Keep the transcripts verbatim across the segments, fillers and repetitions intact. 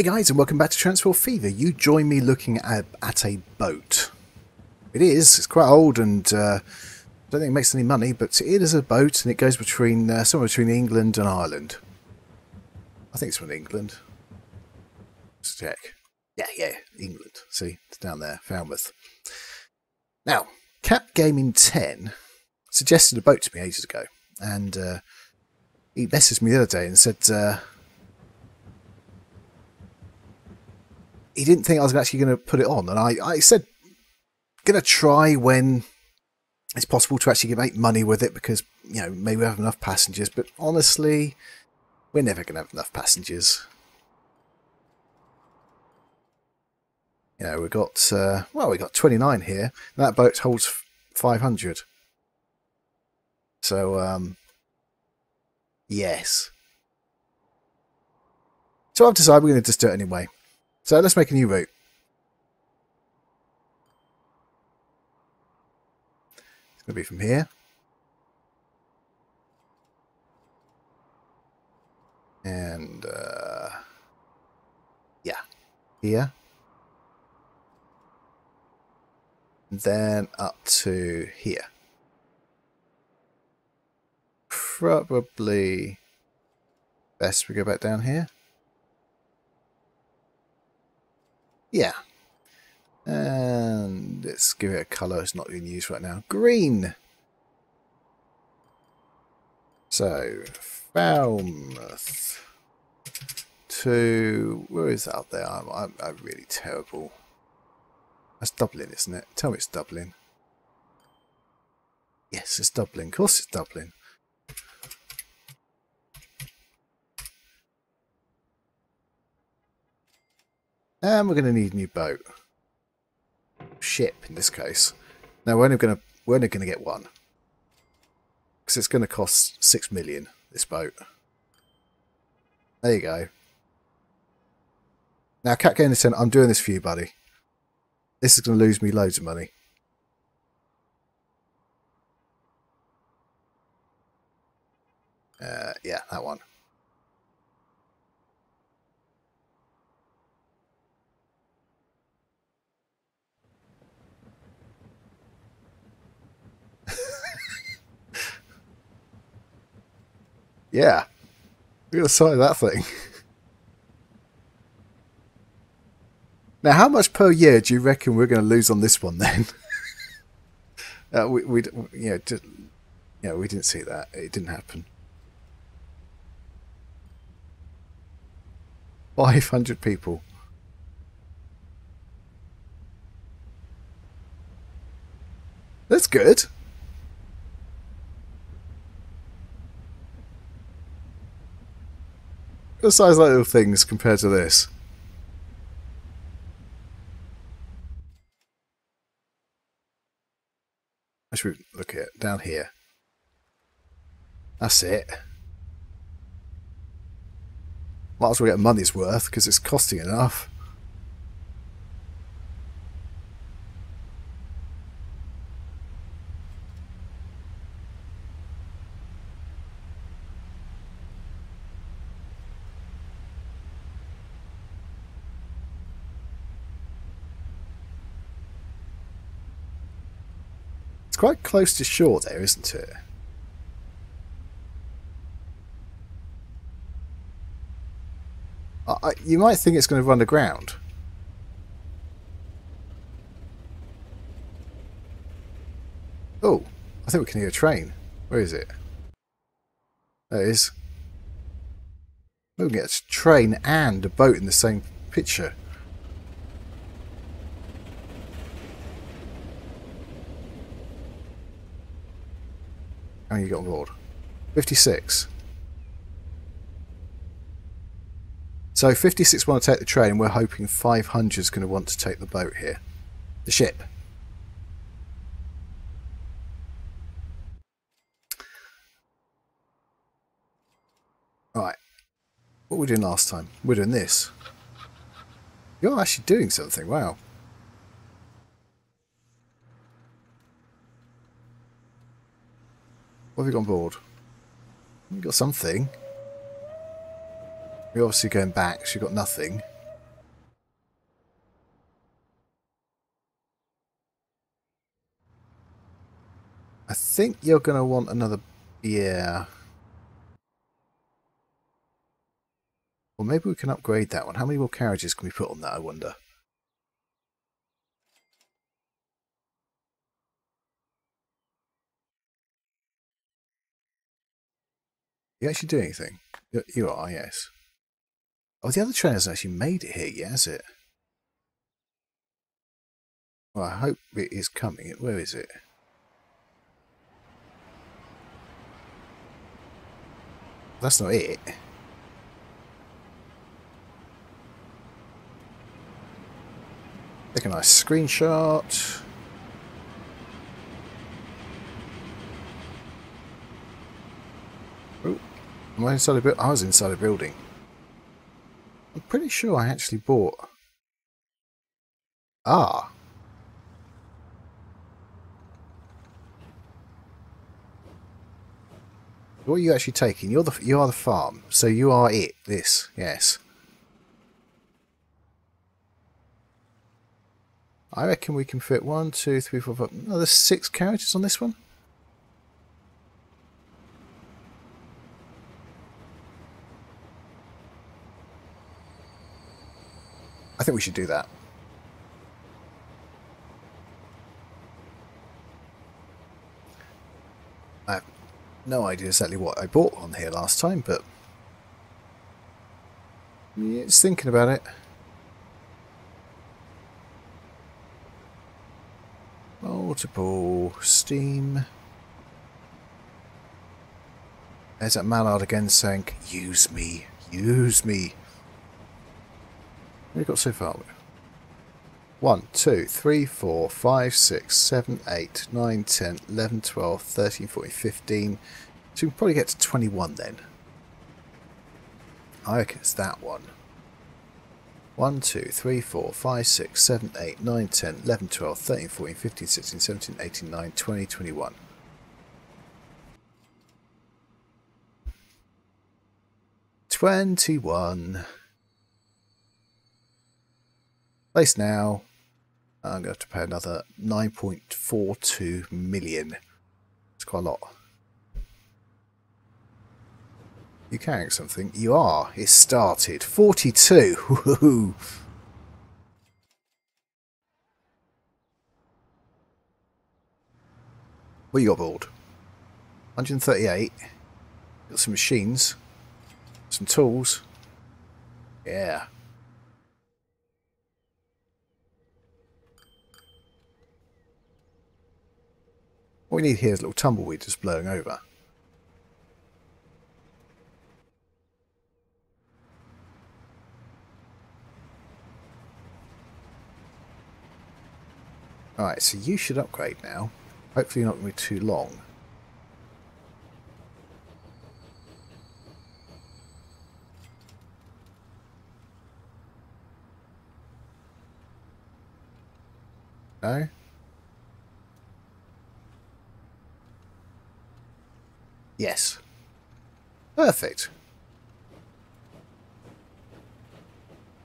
Hey guys, and welcome back to Transport Fever. You join me looking at, at a boat. It is, it's quite old and uh, I don't think it makes any money, but it is a boat and it goes between uh, somewhere between England and Ireland. I think it's from England. Let's check. Yeah, yeah, England. See, it's down there, Falmouth. Now, Cap Gaming ten suggested a boat to me ages ago, and uh, he messaged me the other day and said... Uh, He didn't think I was actually going to put it on, and I, I said going to try when it's possible to actually make money with it, because you know maybe we have enough passengers. But honestly, we're never going to have enough passengers. You know, we got uh, well, we got twenty-nine here. And that boat holds five hundred. So um, yes. So I've decided we're going to just do it anyway. So let's make a new route. It's going to be from here. And, uh, yeah, here. And then up to here. Probably best we go back down here. Yeah, and let's give it a colour it's not being used right now. Green. So Falmouth to where is that up there? I'm, I'm, I'm really terrible. That's Dublin, isn't it? Tell me it's Dublin. Yes, it's Dublin. Of course, it's Dublin. And we're going to need a new boat. Ship, in this case. Now, we're only going to, we're only going to get one. Because it's going to cost six million, this boat. There you go. Now, Cap Gaming ten, I'm doing this for you, buddy. This is going to lose me loads of money. Uh, yeah, that one. Yeah, look at the size of that thing. Now, how much per year do you reckon we're going to lose on this one then? uh, we, we, you know, just, you know, we didn't see that. It didn't happen. five hundred people. That's good. The size of little things compared to this. I should look at it down here. That's it. Might as well get money's worth because it's costing enough. Quite close to shore there, isn't it? I, I, you might think it's going to run aground. Oh, I think we can hear a train. Where is it? There it is. We can get a train and a boat in the same picture. How many you got on board? fifty-six. So fifty-six want to take the train, and we're hoping five hundred is going to want to take the boat here. The ship. Right. What were we doing last time? We're doing this. You're actually doing something, wow. What have we got on board? We've got something. We're obviously going back, so we've got nothing. think you're going to want another beer. Well, maybe we can upgrade that one. How many more carriages can we put on that, I wonder? You actually do anything? You are, yes. Oh, the other train hasn't actually made it here yet, has it? Well, I hope it is coming. Where is it? That's not it. Take a nice screenshot. Oh, am I inside a building? I was inside a building. I'm pretty sure I actually bought. Ah. What are you actually taking? You're the you are the farm, so you are it. This, yes. I reckon we can fit one, two, three, four, five. No, there's six carriages on this one. I think we should do that. I have no idea exactly what I bought on here last time, but yeah, it's thinking about it. Multiple steam. There's that Mallard again saying, use me, use me. What have we got so far? one, two, three, four, five, six, seven, eight, nine, ten, eleven, twelve, thirteen, fourteen, fifteen. So we can probably get to twenty-one then. I reckon it's that one. one, two, three, four, five, six, seven, eight, nine, ten, eleven, twelve, thirteen, fourteen, fifteen, sixteen, seventeen, eighteen, nineteen, twenty, twenty-one. twenty-one. Place now. I'm going to have to pay another nine point four two million. It's quite a lot. You carrying something? You are. It started. forty-two. Woohoo. What you got board? one hundred thirty-eight. Got some machines. Some tools. Yeah. What we need here is a little tumbleweed just blowing over. Alright, so you should upgrade now. Hopefully you're not going to be too long. No? Yes. Perfect.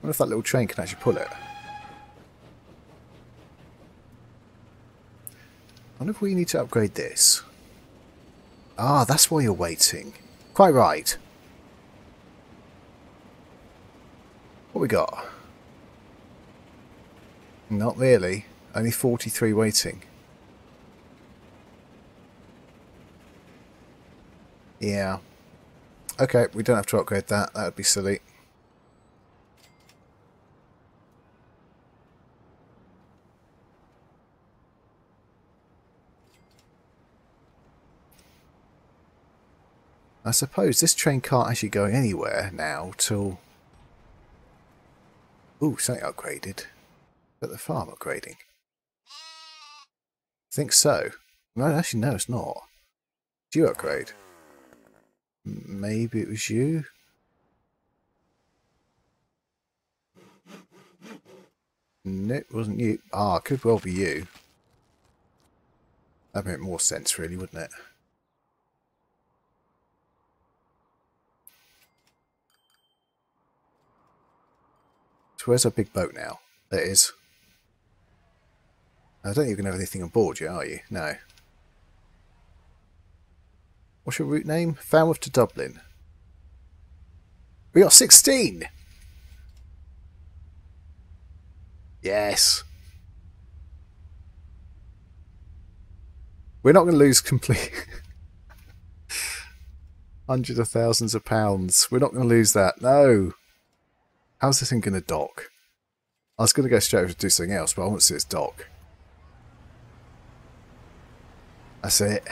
I wonder if that little train can actually pull it. I wonder if we need to upgrade this. Ah, that's why you're waiting. Quite right. What we got? Not really. Only forty-three waiting. Yeah. Okay, we don't have to upgrade that. That would be silly. I suppose this train can't actually go anywhere now till... Ooh, something upgraded. But the farm upgrading. I think so. No, actually, no, it's not. Do you upgrade? Maybe it was you? No, it wasn't you. Ah, could well be you. That'd make more sense, really, wouldn't it? So where's our big boat now? There it is. I don't think you're going to have anything on board yet, are you? No. What's your route name? Falmouth to Dublin. We got sixteen! Yes. We're not going to lose complete... hundreds of thousands of pounds. We're not going to lose that. No. How's this thing going to dock? I was going to go straight over to do something else, but I want to see its dock. That's it.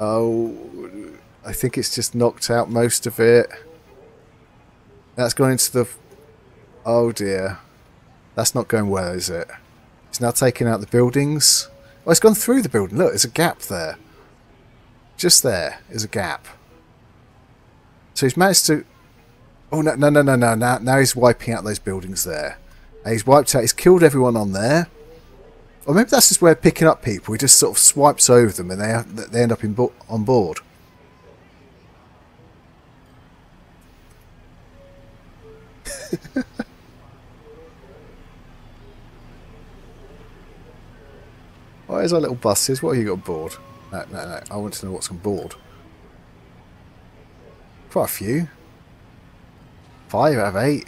Oh, I think it's just knocked out most of it. That's gone into the... Oh dear. That's not going well, is it? It's now taking out the buildings. Oh, it's gone through the building. Look, there's a gap there. Just there is a gap. So he's managed to... Oh, no, no, no, no, no. Now, now he's wiping out those buildings there. And he's wiped out... He's killed everyone on there. Or maybe that's just where picking up people. He just sort of swipes over them and they, they end up in bo on board. Where's our little buses? What have you got on board? No, no, no. I want to know what's on board. Quite a few. Five out of eight.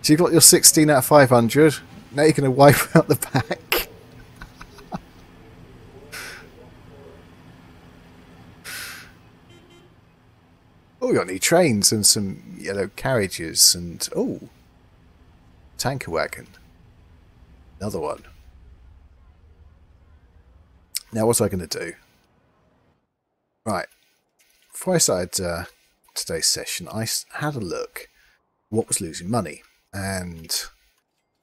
So you've got your sixteen out of five hundred. Now you're going to wipe out the back. Oh, we got new trains and some yellow carriages and... Oh! Tanker wagon. Another one. Now what am I going to do? Right. Before I started uh, today's session, I had a look what was losing money. And...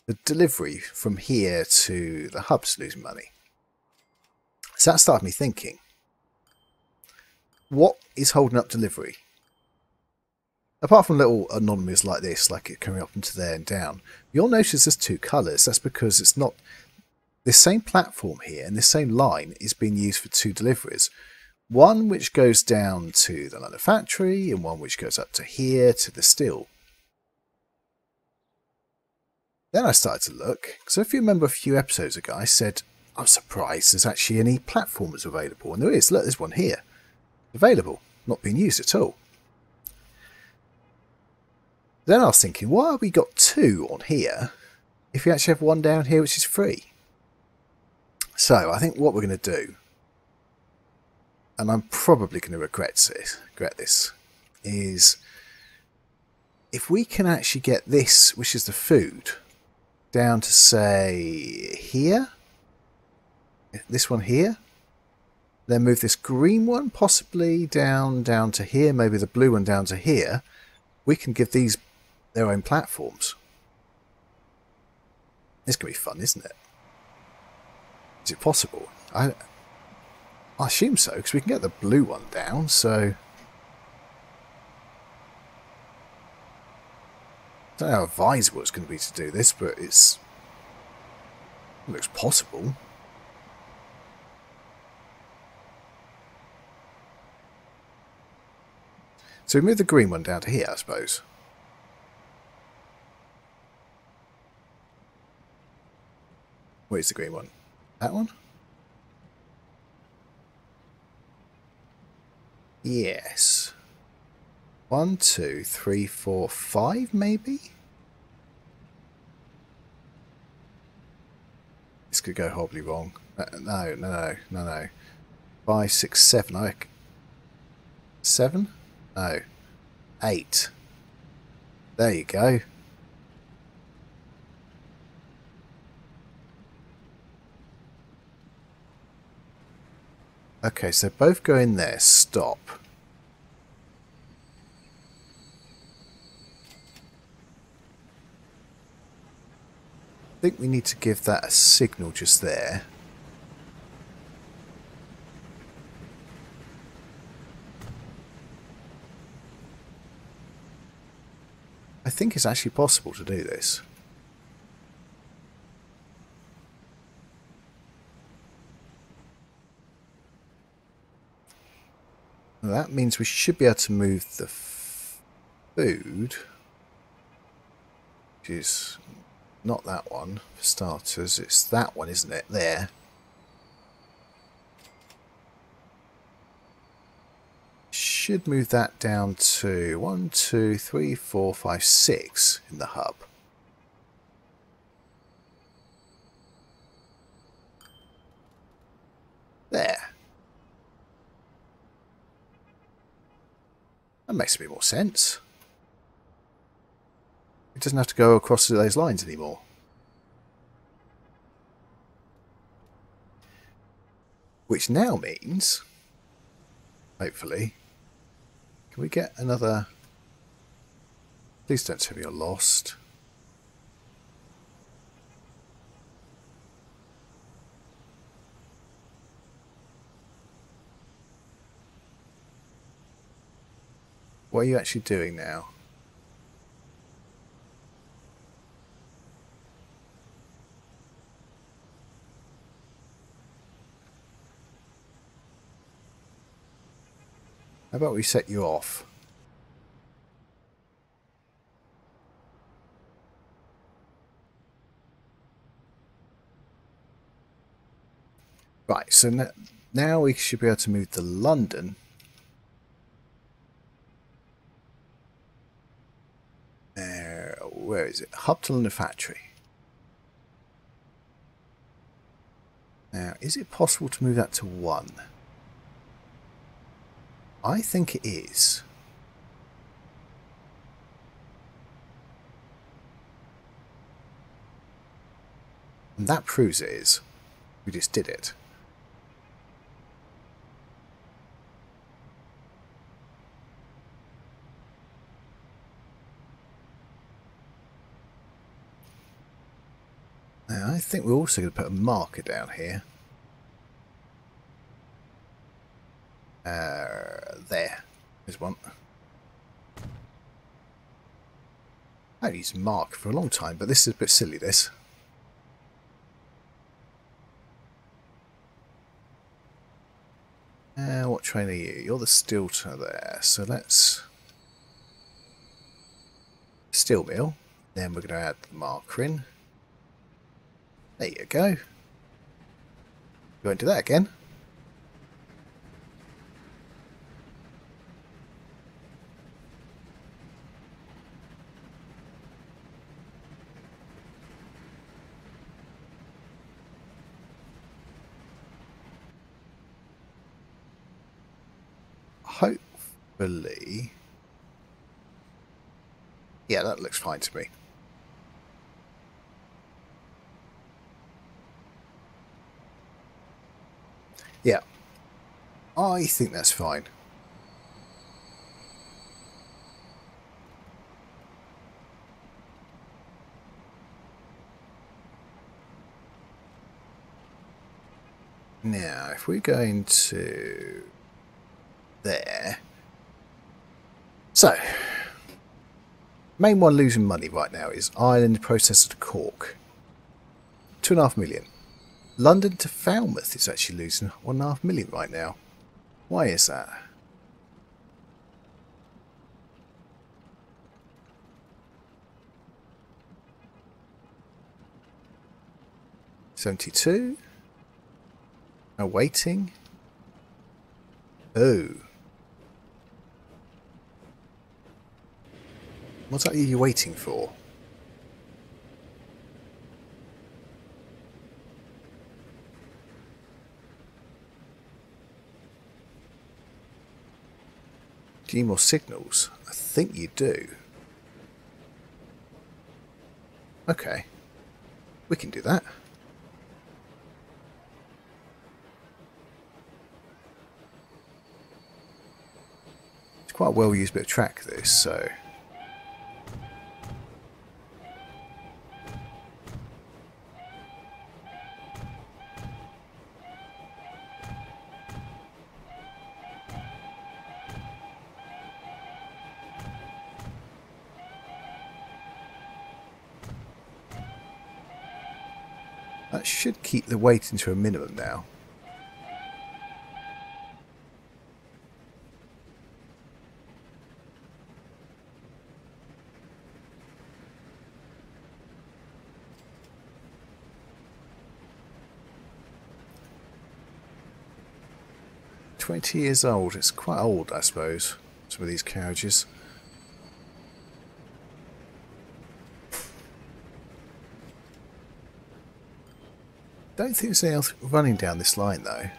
the delivery from here to the hub's losing money. So that started me thinking. What is holding up delivery? Apart from little anomalies like this, like it coming up into there and down, you'll notice there's two colours. That's because it's not... this same platform here and this same line is being used for two deliveries. One which goes down to the London factory and one which goes up to here to the still. Then I started to look, so if you remember a few episodes ago, I said, I'm surprised there's actually any platforms available. And there is. Look, there's one here. Available. Not being used at all. Then I was thinking, why have we got two on here if we actually have one down here which is free? So I think what we're going to do, and I'm probably going to regret this, regret this, is if we can actually get this, which is the food, down to say here, this one here, then move this green one possibly down down to here, maybe the blue one down to here, we can give these their own platforms. This can be fun, isn't it? Is it possible? I, I assume so, because we can get the blue one down, so I don't know how advisable it's going to be to do this, but it's, it looks possible. So we move the green one down to here, I suppose. Where's the green one? That one? Yes. One, two, three, four, five, maybe? This could go horribly wrong. Uh, no, no, no, no, no. Five, six, seven. I... Seven? No. Eight. There you go. Okay, so both go in there. Stop. I think we need to give that a signal just there. I think it's actually possible to do this. Now that means we should be able to move the food, which is... not that one, for starters. It's that one, isn't it? There. should move that down to one, two, three, four, five, six in the hub. There. That makes a bit more sense. It doesn't have to go across those lines anymore. Which now means, hopefully, can we get another... Please don't tell me you're lost. What are you actually doing now? How about we set you off? Right, so now we should be able to move to London. Uh, where is it? Hub to London Factory. Now, is it possible to move that to one? I think it is. And that proves it is. We just did it. Now, I think we're also going to put a marker down here. Uh, there is one. I haven't used mark for a long time, but this is a bit silly, this. Uh, what train are you? You're the Stilter there, so let's... Steel mill. Then we're going to add the marker in. There you go. Go and do that again. Hopefully, yeah, that looks fine to me. Yeah, I think that's fine. Now, if we go into there. So, main one losing money right now is Ireland processor to Cork. Two and a half million. London to Falmouth is actually losing one and a half million right now. Why is that? seventy-two. Awaiting. Oh. What are you waiting for? Do you need more signals? I think you do. Okay. We can do that. It's quite a well-used bit of track, this, so... That should keep the waiting to a minimum now. twenty years old, it's quite old, I suppose. some of these carriages. Don't think there's anything else running down this line though.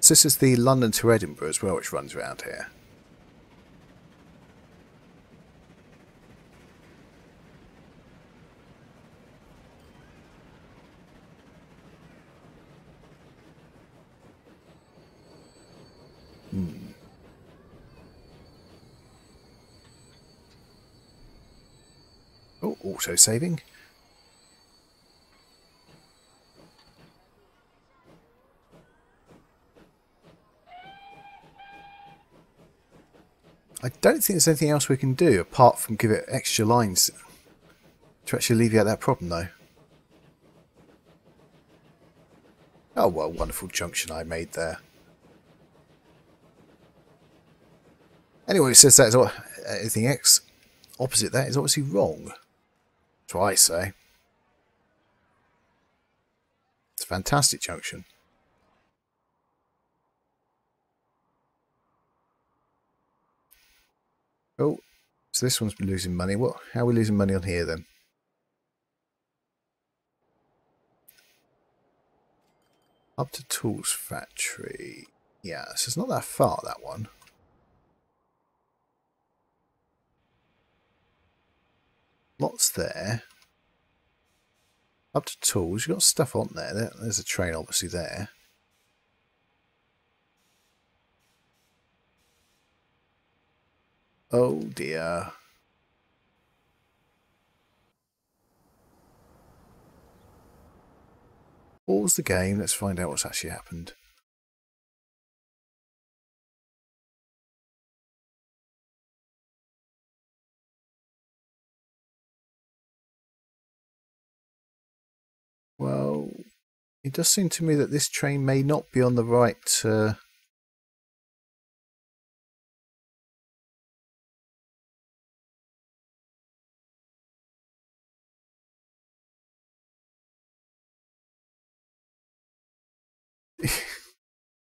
So this is the London to Edinburgh as well, which runs around here. Hmm. Oh, auto saving. I don't think there's anything else we can do apart from give it extra lines to actually alleviate that problem though. Oh, what a wonderful junction I made there. Anyway, it says that is all, anything X opposite that is obviously wrong. That's what I say. It's a fantastic junction. Oh, so this one's been losing money. What? How are we losing money on here then? Up to Tools Factory. Yeah, so it's not that far, that one. Lots there. Up to Tools. You've got stuff on there. there there's a train obviously there. Oh dear. Pause the game, let's find out what's actually happened. Well, it does seem to me that this train may not be on the right uh,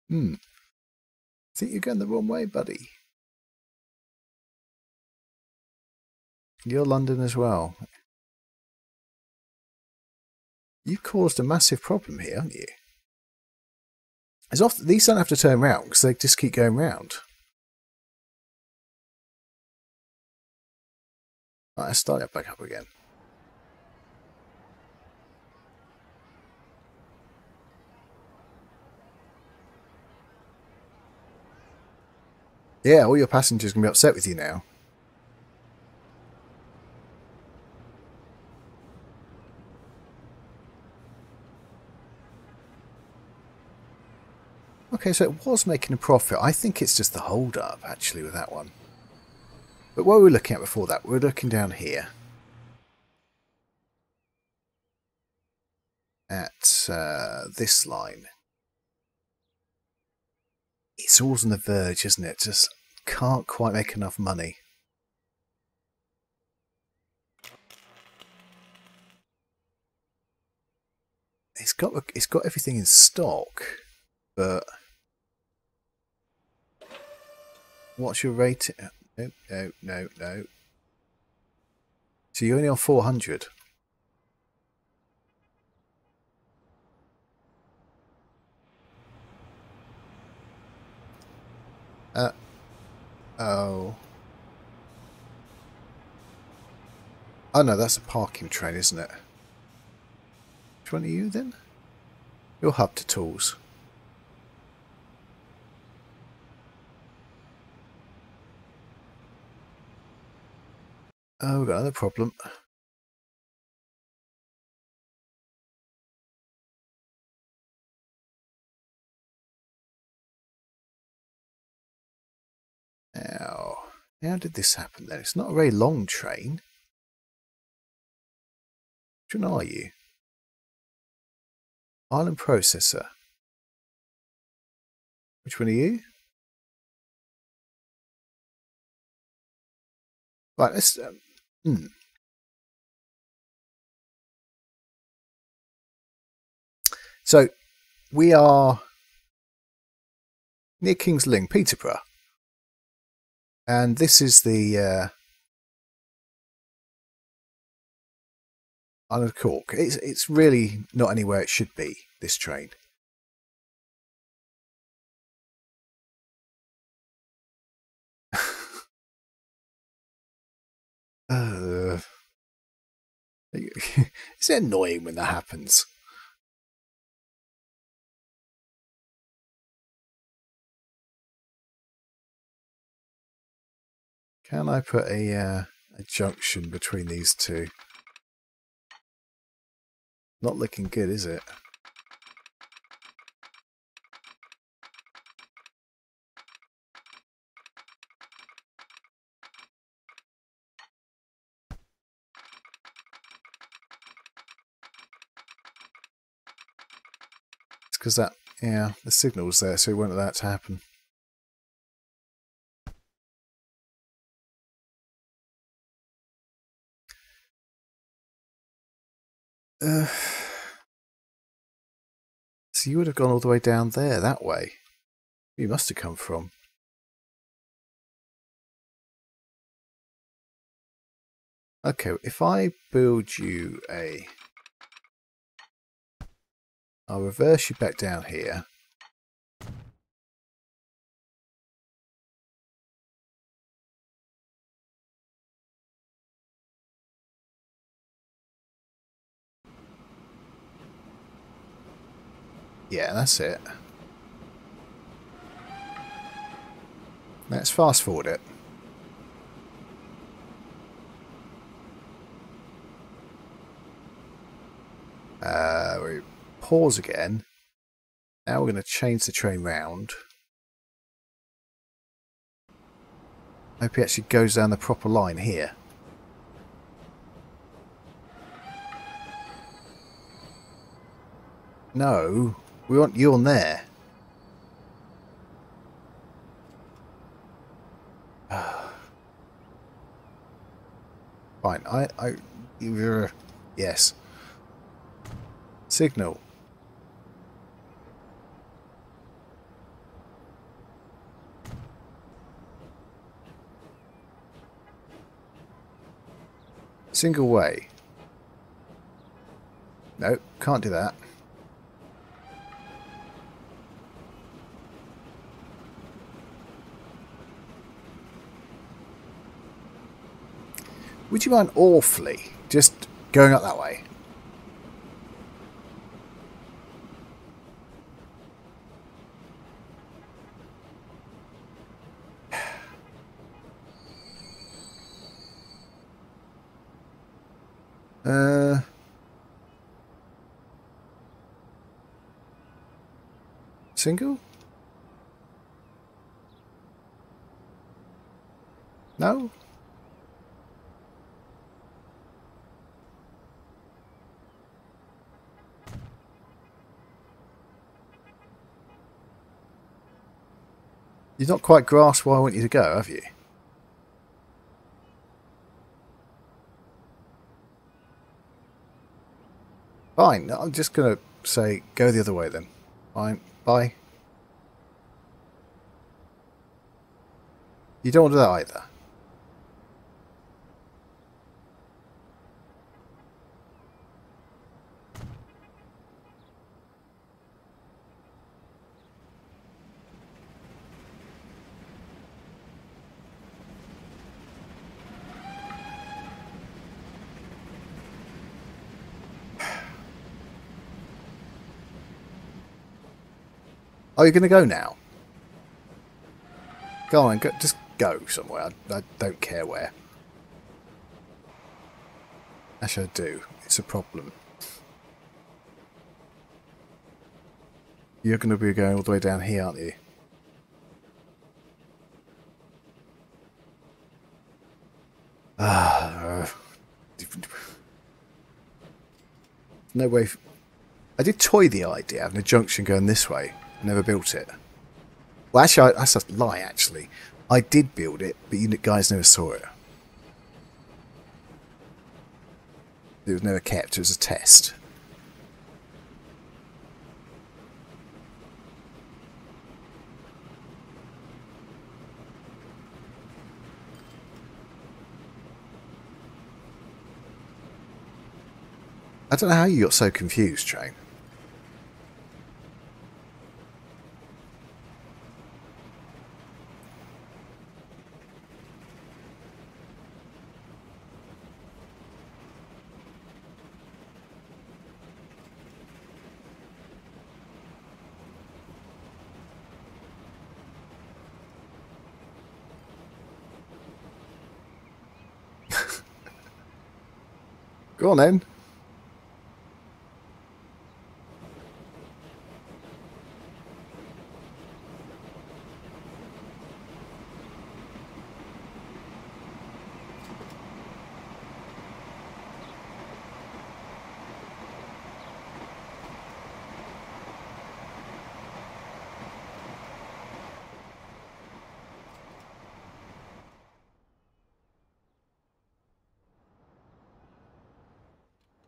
Hmm. I think you're going the wrong way, buddy. You're London as well. You've caused a massive problem here, haven't you? As often, these don't have to turn round because they just keep going round. Right, let's start it back up again. Yeah, all your passengers can be upset with you now. Okay, so it was making a profit. I think it's just the hold up, actually, with that one. But what were we looking at before that? We're looking down here. At uh, this line. It's always on the verge, isn't it? Just can't quite make enough money. It's got it's got everything in stock, but what's your rating? No, no, no, no. So you're only on four hundred. Uh oh. Oh no, that's a parking train, isn't it? Which one are you then? You're hub to Tools. Oh, we've got another problem. Now, how did this happen then? It's not a very long train. Which one are you? Island Processor. Which one are you? Right, let's... Um, hmm. So we are near King's Lynn, Peterborough. And this is the uh, Isle of Cork. It's, it's really not anywhere it should be, this train. uh, it's annoying when that happens. Can I put a, uh, a junction between these two? Not looking good, is it? It's because that, yeah, the signal's there, so we won't allow that to happen. Uh, so you would have gone all the way down there, that way. You must have come from. Okay, if I build you a... I'll reverse you back down here. Yeah, that's it. Let's fast forward it. Uh, we pause again. Now we're going to change the train round. I hope he actually goes down the proper line here. No. We want you on there. Fine. I. I. Yes. Signal. Single way. Nope. Can't do that. Would you mind awfully just going up that way? Uh, single? No? You've not quite grasped where I want you to go, have you? Fine, I'm just going to say go the other way then. Fine, bye. You don't want to do that either. Oh, you're going to go now? Go on, go, just go somewhere. I, I don't care where. Actually, I do. It's a problem. You're going to be going all the way down here, aren't you? Ah, uh, no way. I did toy the idea of having a junction going this way. Never built it. Well, actually, I, that's a lie, actually. I did build it, but you guys never saw it. It was never kept. It was a test. I don't know how you got so confused, Train. Go on then.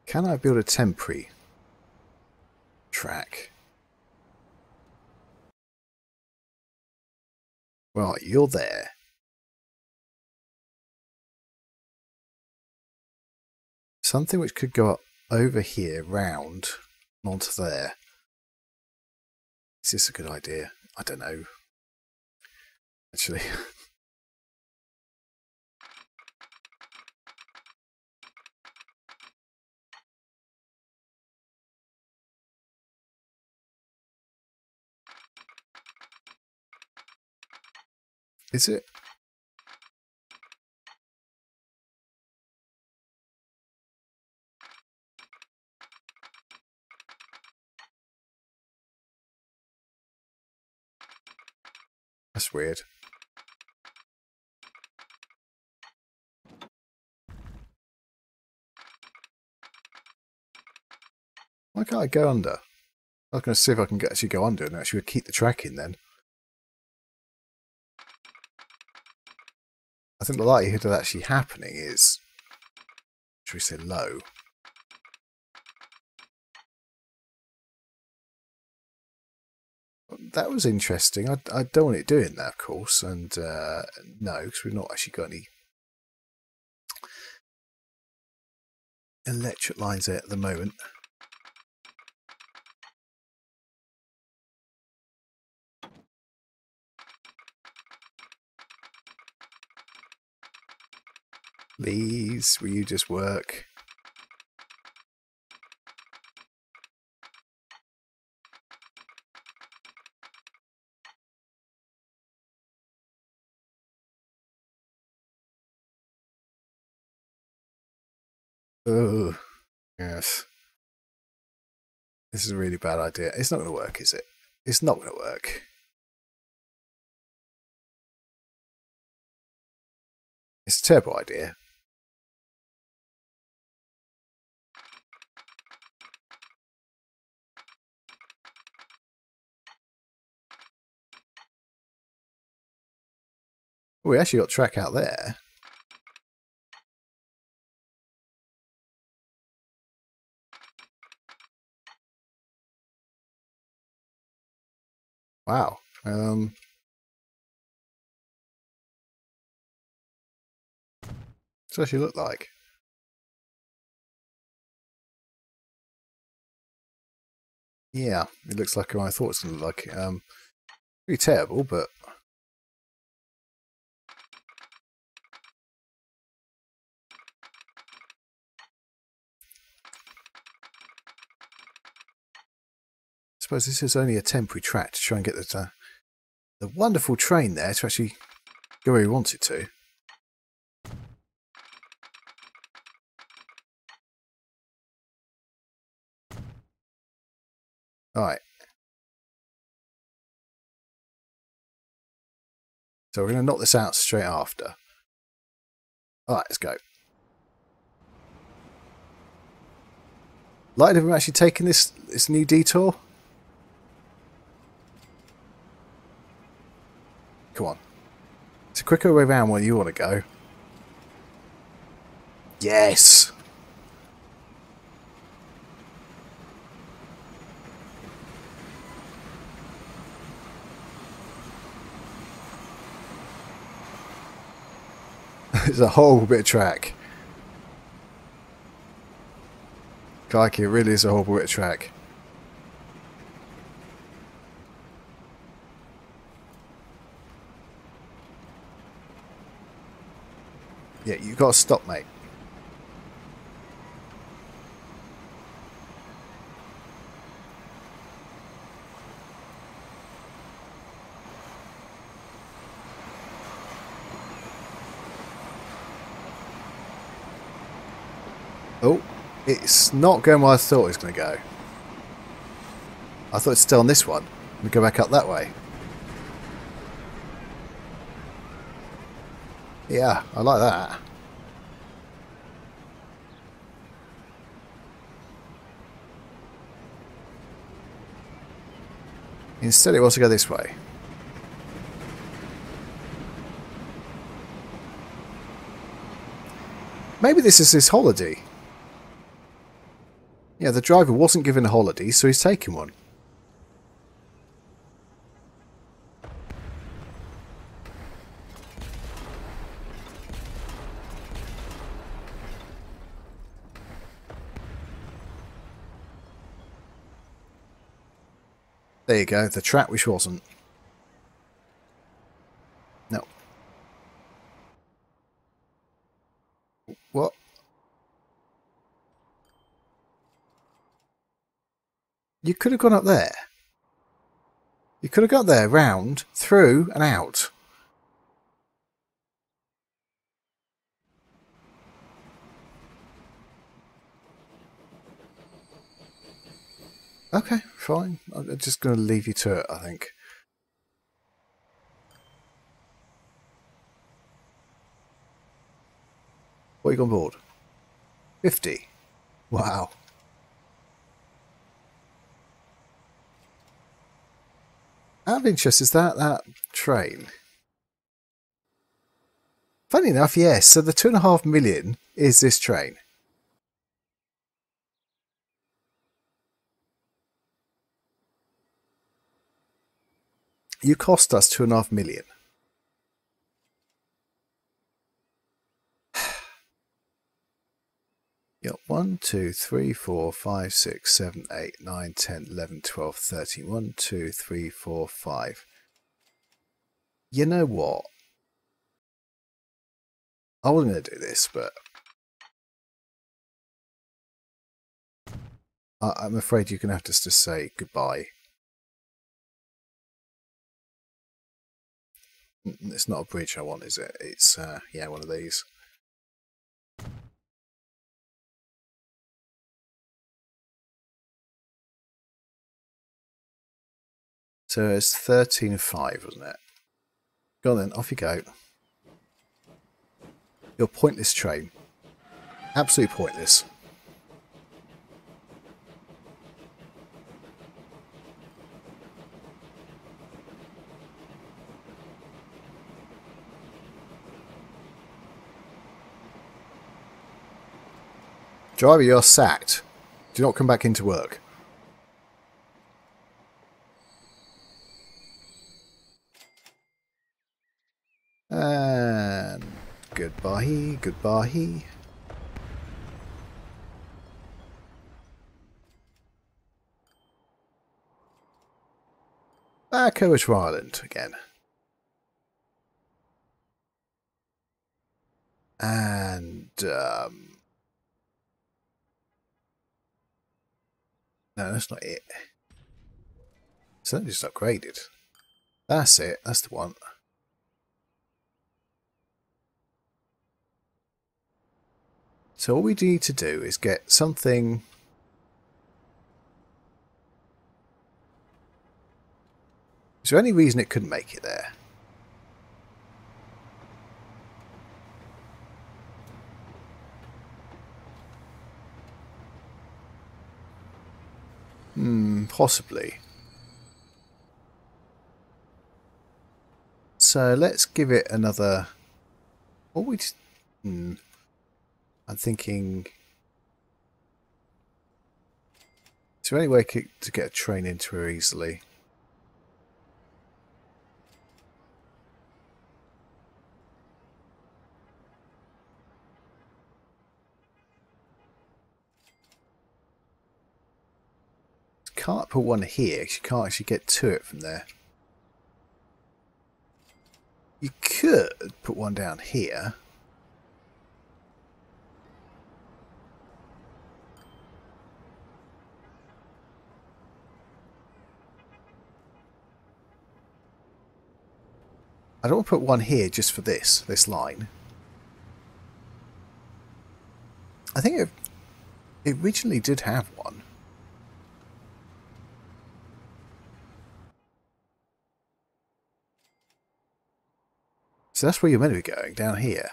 Can I build a temporary track? Right, you're there. Something which could go up over here, round, and onto there. Is this a good idea? I don't know. Actually... Is it? That's weird. Why can't I go under? I was going to see if I can actually go under and actually keep the track in then. I think the likelihood of actually happening is, should we say, low. That was interesting. I, I don't want it doing that, of course, and uh, no, because we've not actually got any electric lines there at the moment. Please, will you just work? Oh, yes. This is a really bad idea. It's not going to work, is it? It's not going to work. It's a terrible idea. We actually got track out there. Wow. Um, what's it actually look like? Yeah, it looks like what I thought it was going to look like. Um, pretty terrible, but. I suppose this is only a temporary track to try and get the, uh, the wonderful train there to actually go where we want it to. Alright. So we're going to knock this out straight after. Alright, let's go. Like, have we actually taken this, this new detour? Come on. It's a quicker way around where you want to go. Yes! It's a whole bit of track. Crikey, it really is a horrible bit of track. Yeah, you got to stop, mate. Oh, it's not going where I thought it was going to go. I thought it's still on this one. We go back up that way. Yeah, I like that. Instead, it wants to go this way. Maybe this is his holiday. Yeah, the driver wasn't given a holiday, so he's taking one. There you go, the track which wasn't. No. What? You could have gone up there. You could have got there, round, through and out. Okay, fine. I'm just going to leave you to it, I think. What have you got on board? fifty. Wow. Out of interest, is that that train? Funny enough, yes. So the two and a half million is this train. You cost us two and a half million. Yep, one, two, three, four, five, six, seven, eight, nine, ten, eleven, twelve, thirteen. one, two, three, four, five. You know what? I wasn't going to do this, but I I'm afraid you're going to have to just say goodbye. It's not a bridge I want, is it? It's, uh, yeah, one of these. So it's thirteen five, wasn't it? Go on then, off you go. Your pointless train. Absolutely pointless. Driver, you're sacked. Do not come back into work. And goodbye, goodbye. Back over to Ireland again. And, um... no, that's not it. So that just upgraded. That's it. That's the one. So all we need to do is get something. Is there any reason it couldn't make it there? Hmm, possibly. So let's give it another. What we? Hmm. I'm thinking. Is there any way to get a train into her easily? can't put one here because you can't actually get to it from there. You could put one down here. I don't want to put one here just for this, this line. I think it, it originally did have one. So that's where you're meant to be going, down here.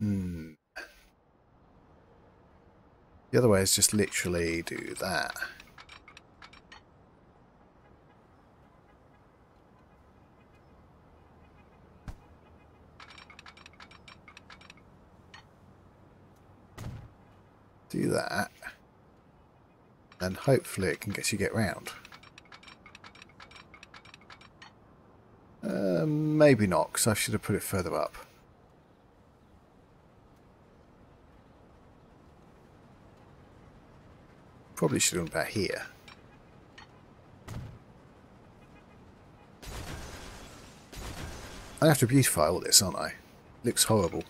Hmm. The other way is just literally do that. Do that, and hopefully it can get you get round. Uh, maybe not, because I should have put it further up. Probably should have gone about here. I have to beautify all this, aren't I? Looks horrible.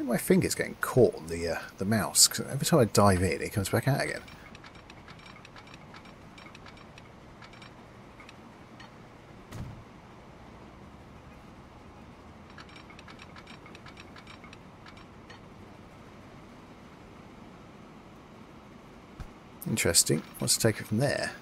My finger's getting caught on the, uh, the mouse, because every time I dive in, it comes back out again. Interesting. Wants to take it from there.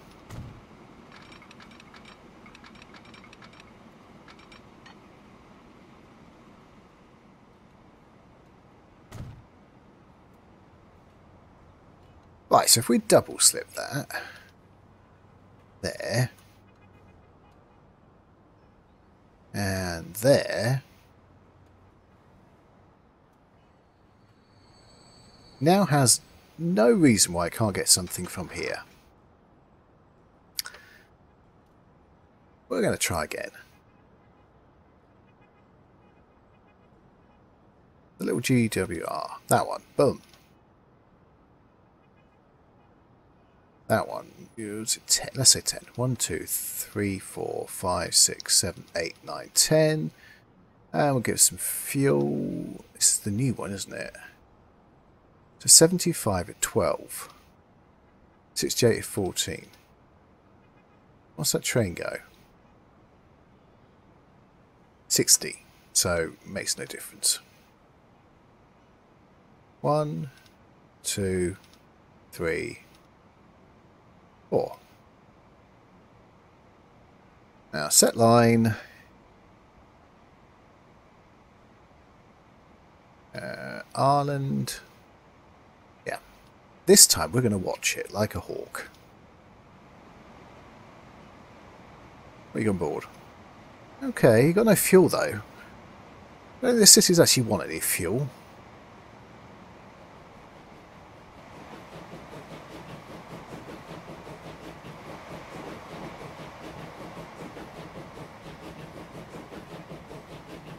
Right, so if we double slip that there and there, now has no reason why I can't get something from here. We're going to try again. The little G W R, that one, boom. That one, ten, let's say ten. one, two, three, four, five, six, seven, eight, nine, ten. And we'll give it some fuel. This is the new one, isn't it? So seventy-five at twelve. sixty-eight at fourteen. What's that train go? sixty. So makes no difference. one, two, three, four. Now set line. Uh, Ireland. Yeah. This time we're going to watch it like a hawk. What are you on board? Okay, you got no fuel though. I don't think the city's actually want any fuel.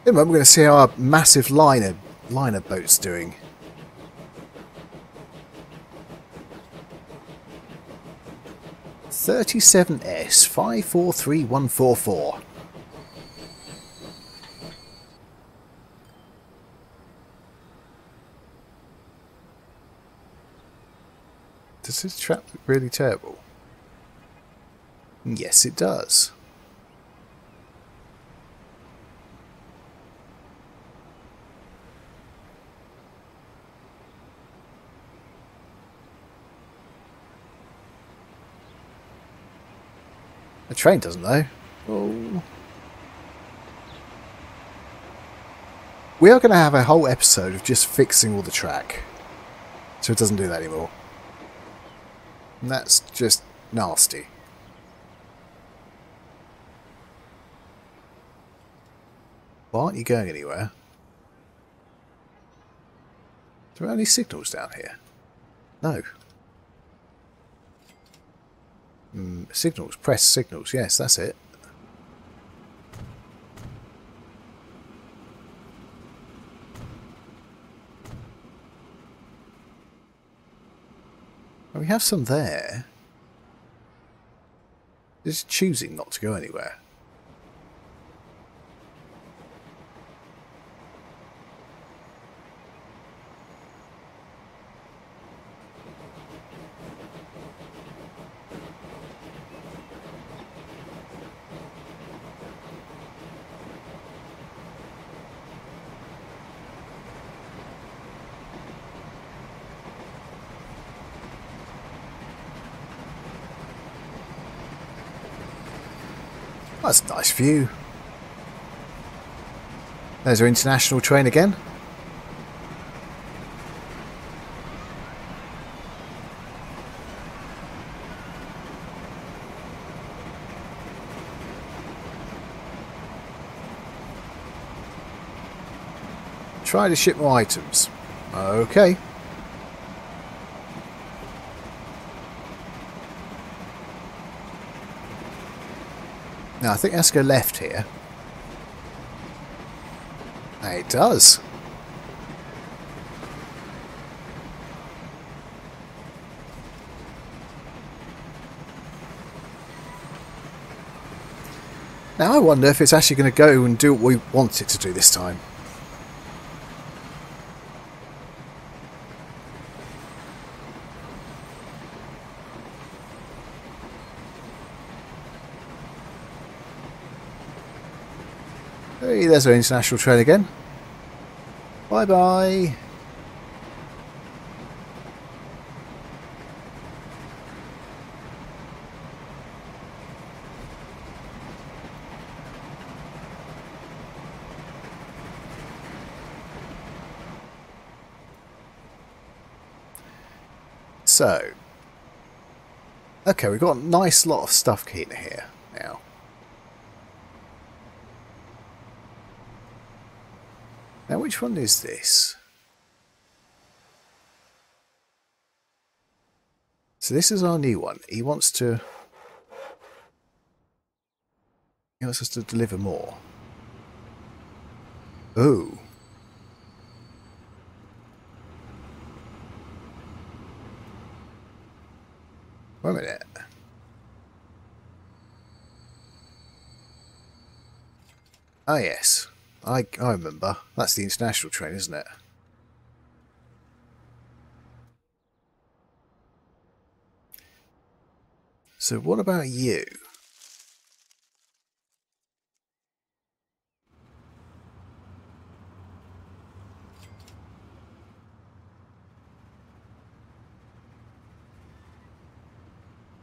We're going to see how our massive liner liner boat's doing. thirty-seven S five four three one four four. Does this trap look really terrible? Yes, it does. The train doesn't though. Oh. We are going to have a whole episode of just fixing all the track so it doesn't do that anymore. And that's just nasty. Why aren't you going anywhere? There are only signals down here. No. Mm, signals, press signals, yes, that's it. we have some there. Just choosing not to go anywhere. That's a nice view. There's our international train again. Try to ship more items. Okay. Now, I think it has to go left here. It does. Now, I wonder if it's actually going to go and do what we want it to do this time. Hey, there's our international train again. Bye bye. So, okay, we've got a nice lot of stuff in here now. Now, which one is this? So this is our new one. He wants to... He wants us to deliver more. Oh. Wait a minute. Ah, yes. I, I remember. That's the international train, isn't it? So what about you?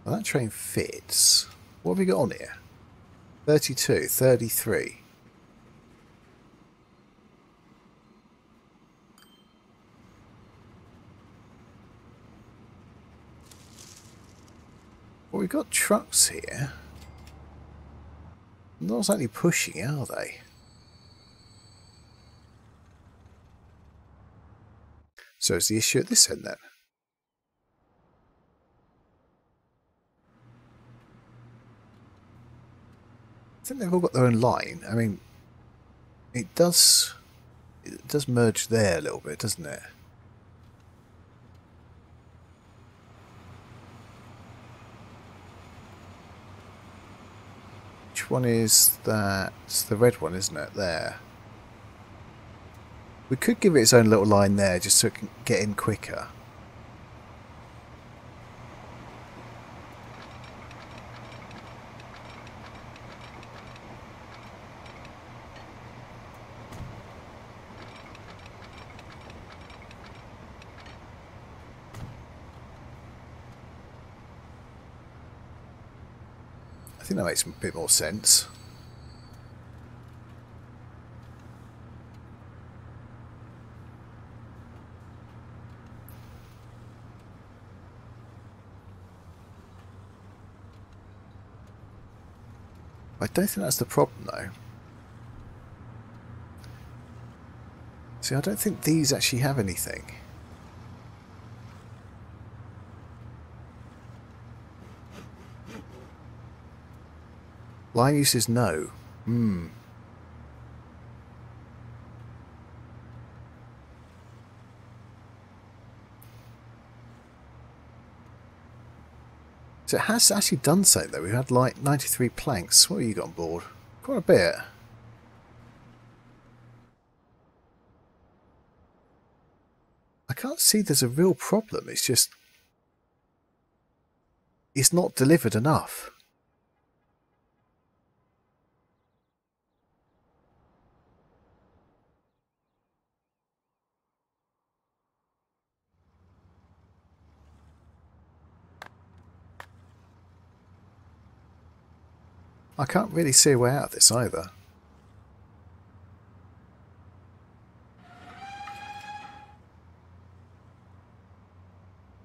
Well, that train fits. What have we got on here? thirty-two, thirty-three. We've got trucks here. Not exactly pushing, are they? So is the issue at this end then? I think they've all got their own line. I mean, it does it does merge there a little bit, doesn't it? One is that the red one, isn't it? There. We could give it its own little line there just so it can get in quicker. I think that makes a bit more sense. I don't think that's the problem though. See, I don't think these actually have anything. Line use is no. Hmm. So it has actually done something though. We've had like ninety-three planks. What have you got on board? Quite a bit. I can't see there's a real problem. It's just... it's not delivered enough. I can't really see a way out of this either.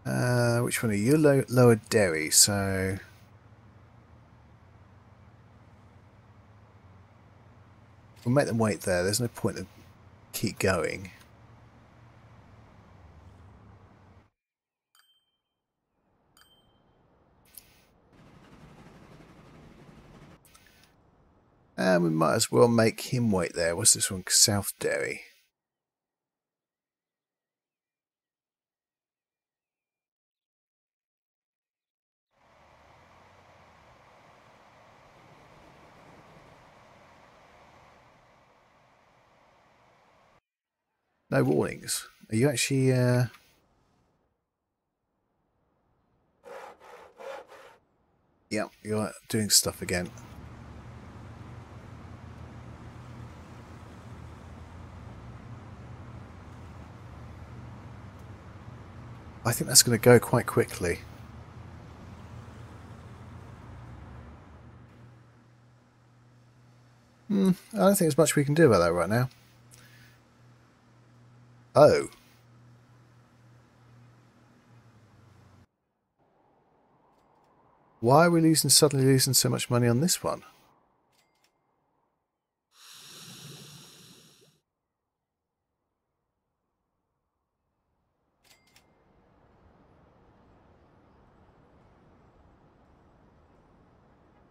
Uh, which one are you? Low, lower dairy, so... we'll make them wait there. There's no point to keep going. And we might as well make him wait there. What's this one? South Dairy. No warnings. Are you actually... Uh... yeah, you're doing stuff again. I think that's going to go quite quickly. Hmm, I don't think there's much we can do about that right now. Oh. Why are we losing, suddenly losing so much money on this one?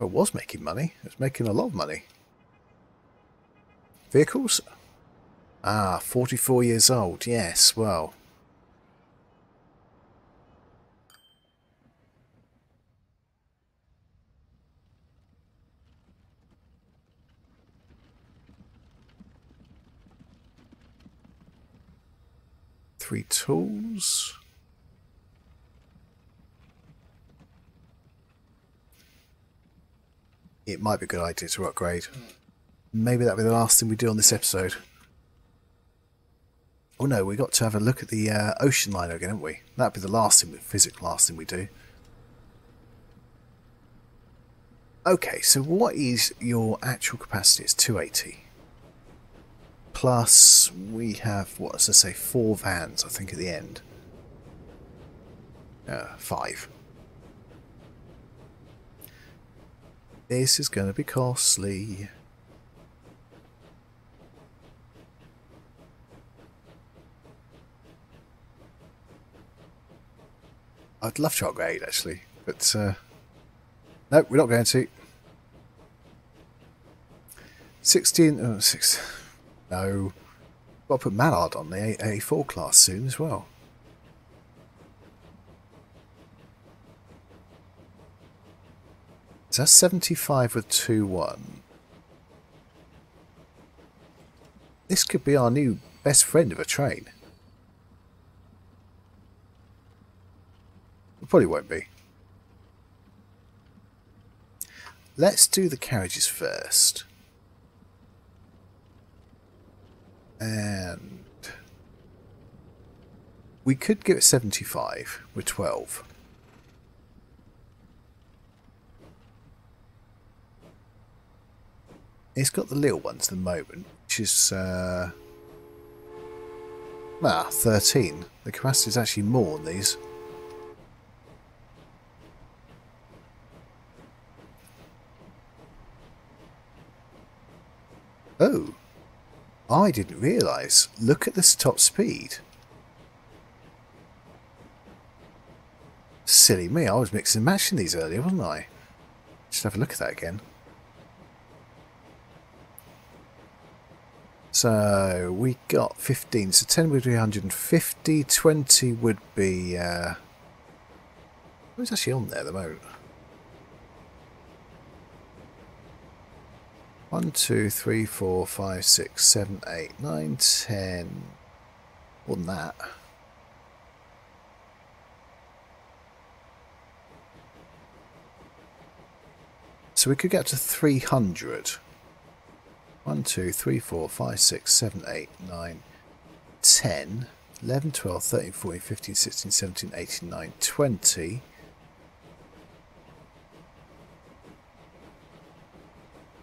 It was making money. It was making a lot of money. Vehicles? Ah, forty-four years old. Yes, well. Three tools. It might be a good idea to upgrade. Maybe that'll be the last thing we do on this episode. Oh no, we got to have a look at the uh, ocean liner again, haven't we? That'll be the last thing, the physical last thing we do. Okay, so what is your actual capacity? It's two eighty. Plus, we have, what does I say, four vans, I think, at the end. Uh, five. This is going to be costly. I'd love to upgrade actually, but uh, no, we're not going to. Sixteen, oh, six. No, I'll put Mallard on the A four class soon as well. So that's seventy-five with two one. This could be our new best friend of a train. It probably won't be. Let's do the carriages first. And we could give it seventy-five with twelve. It's got the little ones at the moment, which is uh, ah, thirteen. The capacity is actually more on these. Oh, I didn't realise. Look at this top speed. Silly me, I was mixing and matching these earlier, wasn't I? Should have a look at that again. So we got fifteen, so ten would be one hundred fifty, twenty would be... Uh, who's actually on there at the moment? one, two, three, four, five, six, seven, eight, nine, ten. More than that. So we could get to three hundred. one, two, three, four, five, six, seven, eight, nine, ten. eleven, twelve, thirteen, fourteen, fifteen, sixteen, seventeen, eighteen, nineteen, twenty.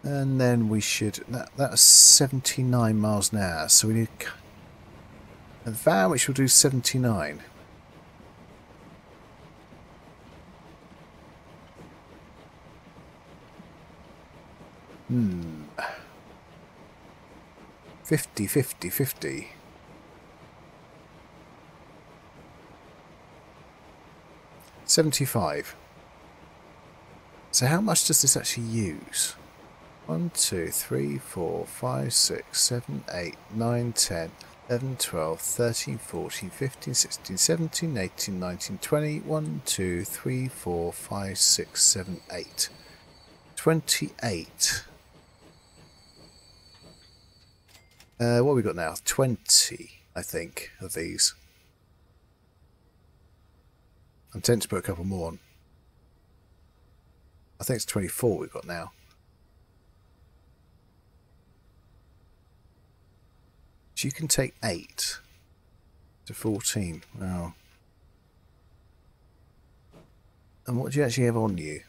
And then we should... That, that's seventy-nine miles an hour. So we need a van which will do seventy-nine. Hmm. fifty, fifty, fifty. seventy-five. So how much does this actually use? one, two, three, four, five, six, seven, eight, nine, ten, eleven, twelve, thirteen, fourteen, fifteen, sixteen, seventeen, eighteen, nineteen, twenty. one, two, three, four, five, six, seven, eight. twenty-eight. Uh, what have we got now? twenty, I think, of these. I'm tempted to put a couple more on. I think it's twenty-four we've got now. So you can take eight to fourteen. Wow. And what do you actually have on you?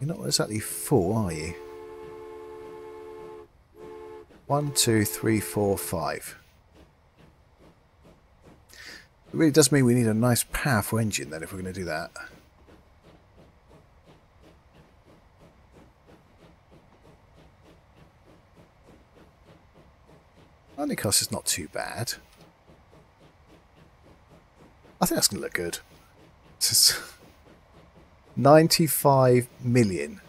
You're not exactly full, are you? One, two, three, four, five. It really does mean we need a nice powerful engine then if we're going to do that. Landing cost is not too bad. I think that's going to look good. ninety-five million.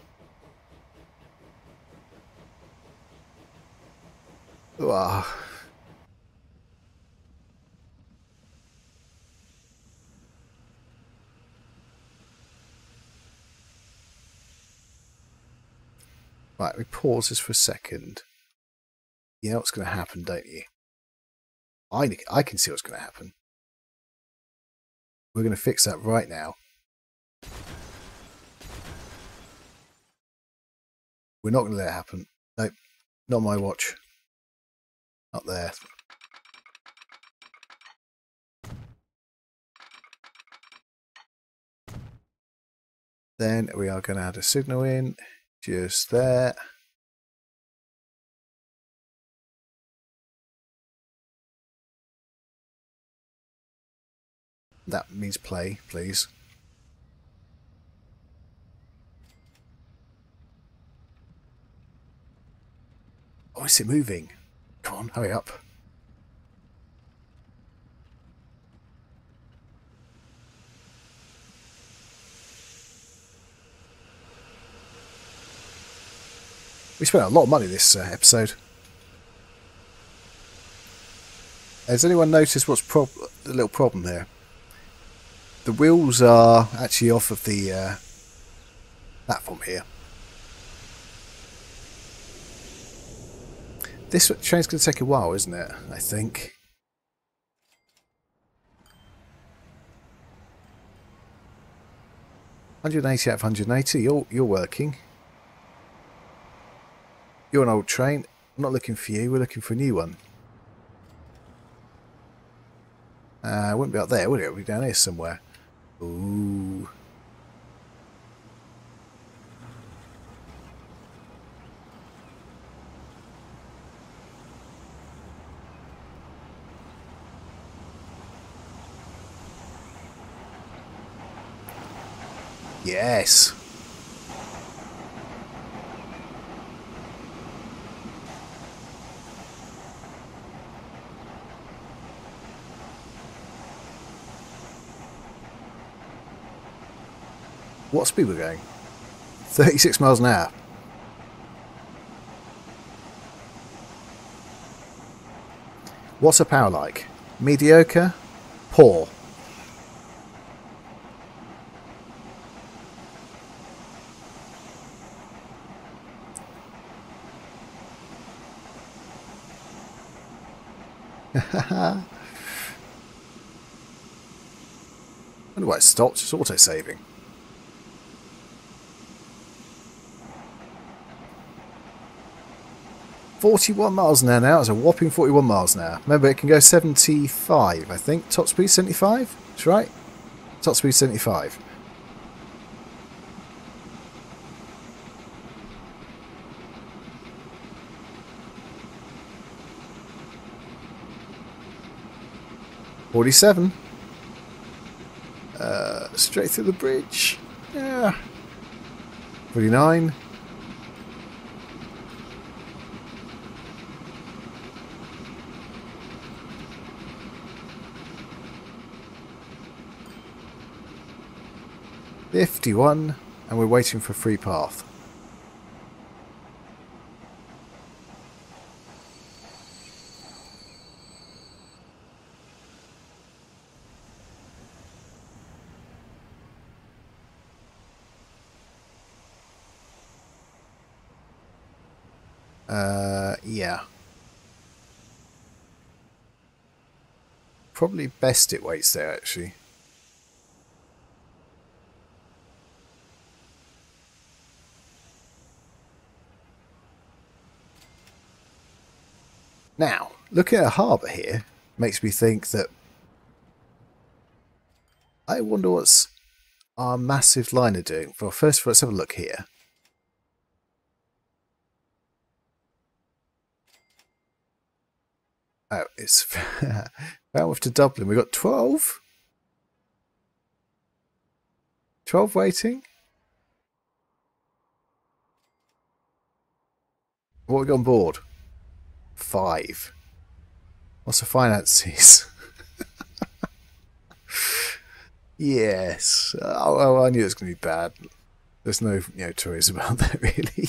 Wow. Right, we pause this for a second. You know what's going to happen, don't you? I, I can see what's going to happen. We're going to fix that right now. We're not going to let it happen. Nope, not my watch. Up there. Then we are going to add a signal in, just there. That means play, please. Oh, is it moving? Come on, hurry up. We spent a lot of money this uh, episode. Has anyone noticed what's prob the little problem here? The wheels are actually off of the uh, platform here. This train's going to take a while, isn't it? I think. one eighty out of one eighty. You're, you're working. You're an old train. I'm not looking for you. We're looking for a new one. Uh, it wouldn't be up there, would it? It would be down here somewhere. Ooh. Yes. What speed we're going? thirty-six miles an hour. What's a power like? Mediocre? Poor. Wonder why it stopped. It's auto-saving. forty-one miles an hour now. It's a whopping forty-one miles an hour. Remember, it can go seventy-five, I think. Top speed seventy-five? That's right. Top speed seventy-five. forty-seven. Uh, straight through the bridge. Yeah. forty-nine. fifty-one, and we're waiting for free path. Uh, yeah. Probably best it waits there, actually. Now, looking at a harbour here makes me think that I wonder what's our massive liner doing. Well, first of all, let's have a look here. Oh, it's Falmouth to Dublin. We've got twelve. twelve waiting. What have we got on board? Five. What's the finances? Yes. Oh, I knew it was going to be bad. There's no, you know, toys about that, really.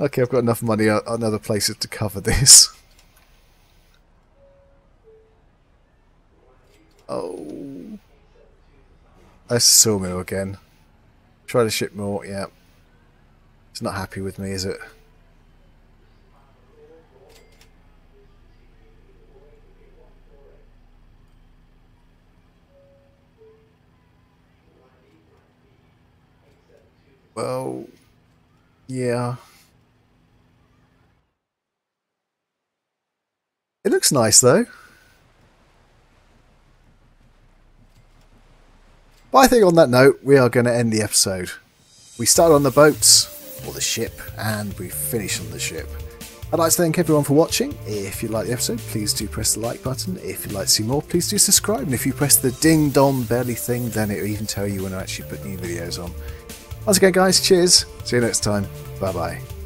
Okay, I've got enough money on other places to cover this. Oh. That's a sawmill again. Try to ship more, yeah. It's not happy with me, is it? Well, yeah. It looks nice, though. But I think on that note, we are going to end the episode. We start on the boats, or the ship, and we finish on the ship. I'd like to thank everyone for watching. If you like the episode, please do press the like button. If you'd like to see more, please do subscribe. And if you press the ding-dong belly thing, then it'll even tell you when I actually put new videos on. Once again, guys, cheers. See you next time. Bye-bye.